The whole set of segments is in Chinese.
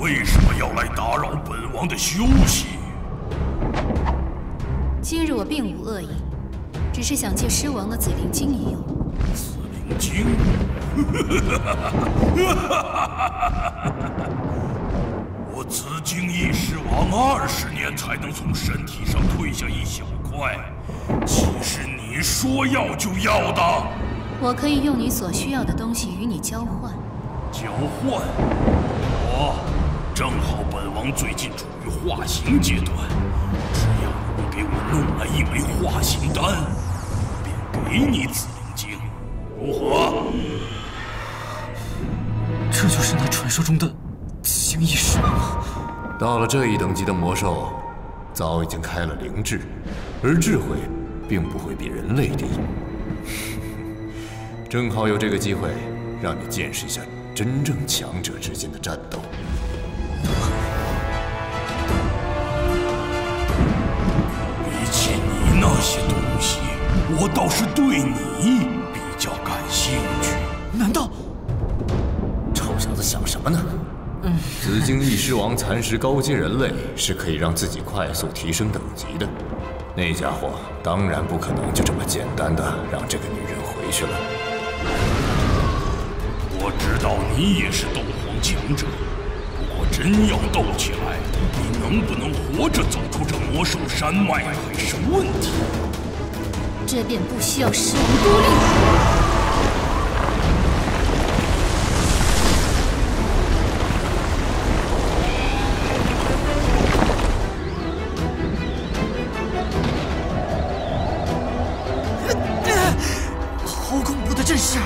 为什么要来打扰本王的休息？今日我并无恶意，只是想借狮王的紫灵晶一用。紫灵晶？我紫晶翼狮王20年才能从身体上退下一小块，岂是你说要就要的？我可以用你所需要的东西与你交换。交换？正好本王最近处于化形阶段，只要你给我弄来一枚化形丹，我便给你紫灵晶，如何？这就是那传说中的紫晶翼狮王吗？到了这一等级的魔兽，早已经开了灵智，而智慧并不会比人类低。正好有这个机会，让你见识一下真正强者之间的战斗。 这些东西，我倒是对你比较感兴趣。难道臭小子想什么呢？紫晶翼狮王蚕食高阶人类是可以让自己快速提升等级的。那家伙当然不可能就这么简单的让这个女人回去了。我知道你也是斗皇强者，不过真要斗起来，你能不能活着走出这魔兽山脉还是问题。这便不需要狮王多虑。好恐怖的阵势！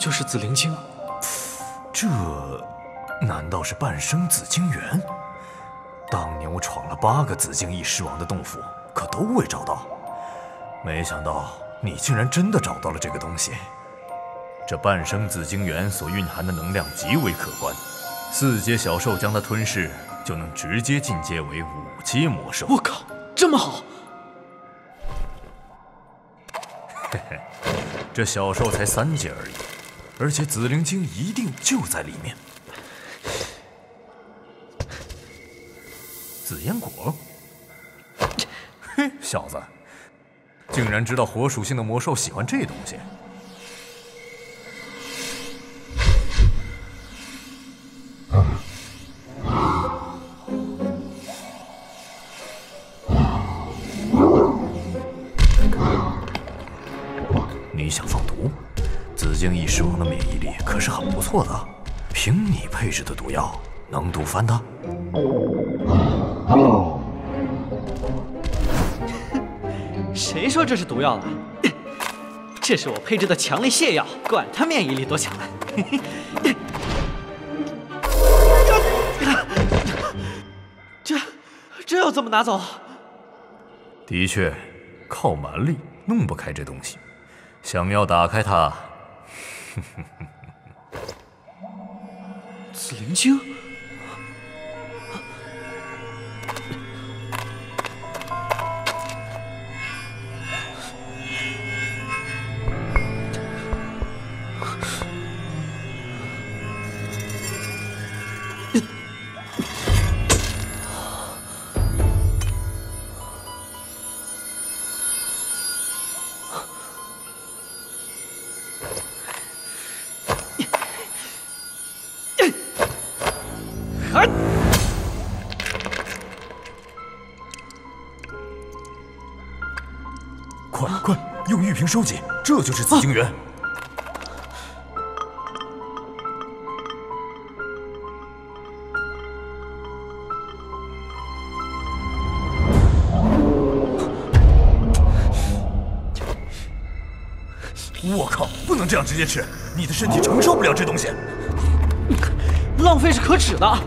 就是紫灵晶，这难道是半生紫晶园？当年我闯了8个紫晶翼狮王的洞府，可都未找到。没想到你竟然真的找到了这个东西。这半生紫晶园所蕴含的能量极为可观，4阶小兽将它吞噬，就能直接进阶为5阶魔兽。我靠，这么好！嘿嘿，这小兽才3阶而已。 而且紫灵晶一定就在里面。紫烟果，嘿，小子，竟然知道火属性的魔兽喜欢这东西。你想放毒？ 紫晶翼狮王的免疫力可是很不错的，凭你配置的毒药，能毒翻他？谁说这是毒药了？这是我配置的强力泻药，管他免疫力多强！这要怎么拿走？的确，靠蛮力弄不开这东西，想要打开它。 紫灵晶，快，用玉瓶收集，这就是紫晶园。我靠，不能这样直接吃，你的身体承受不了这东西。浪费是可耻的。